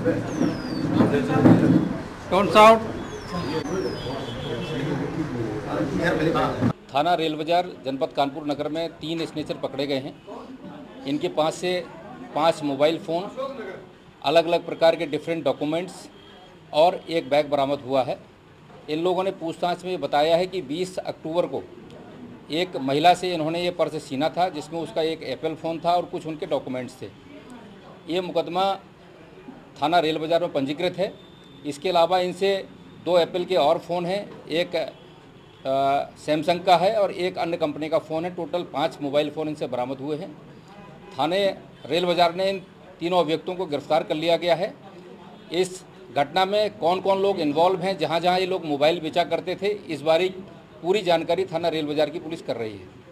Don't shout. थाना rail बाजार जनपद कानपुर नगर में 3 स्नेचर पकड़े गए हैं। इनके पास से 5 मोबाइल फ़ोन, अलग अलग प्रकार के डिफरेंट डॉक्यूमेंट्स और एक बैग बरामद हुआ है। इन लोगों ने पूछताछ में बताया है कि 20 अक्टूबर को एक महिला से इन्होंने ये पर्स छीना था, जिसमें उसका एक एप्पल फ़ोन था और कुछ उनके डॉक्यूमेंट्स थे। ये मुकदमा थाना रेल बाज़ार में पंजीकृत है। इसके अलावा इनसे 2 एप्पल के और फ़ोन हैं, एक सैमसंग का है और एक अन्य कंपनी का फ़ोन है। टोटल 5 मोबाइल फ़ोन इनसे बरामद हुए हैं। थाने रेल बाज़ार ने इन तीनों अभियुक्तों को गिरफ्तार कर लिया गया है। इस घटना में कौन कौन लोग इन्वॉल्व हैं, जहाँ जहाँ ये लोग मोबाइल बेचा करते थे, इस बारे पूरी जानकारी थाना रेल बाज़ार की पुलिस कर रही है।